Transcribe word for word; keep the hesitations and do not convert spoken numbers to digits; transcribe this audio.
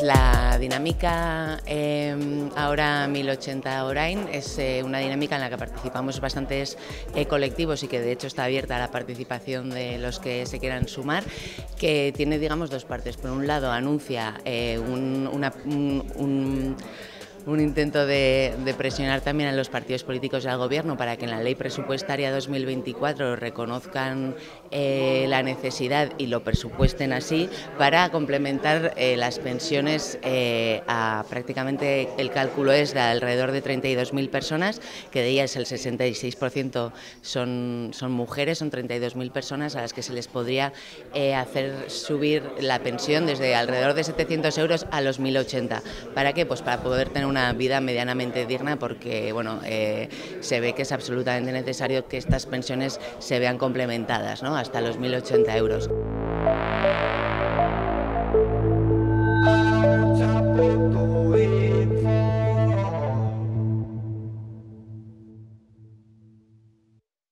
Pues la dinámica eh, ahora mil ochenta Orain es eh, una dinámica en la que participamos bastantes eh, colectivos y que de hecho está abierta a la participación de los que se quieran sumar, que tiene, digamos, dos partes. Por un lado anuncia eh, un, una, un, un un intento de, de presionar también a los partidos políticos y al Gobierno para que en la ley presupuestaria dos mil veinticuatro reconozcan eh, la necesidad y lo presupuesten así para complementar eh, las pensiones eh, a prácticamente, el cálculo es de alrededor de treinta y dos mil personas, que de ellas el sesenta y seis por ciento son, son mujeres, son treinta y dos mil personas a las que se les podría eh, hacer subir la pensión desde alrededor de setecientos euros a los mil ochenta. ¿Para qué? Pues para poder tener una vida medianamente digna, porque bueno, eh, se ve que es absolutamente necesario que estas pensiones se vean complementadas, ¿no?, hasta los mil ochenta euros.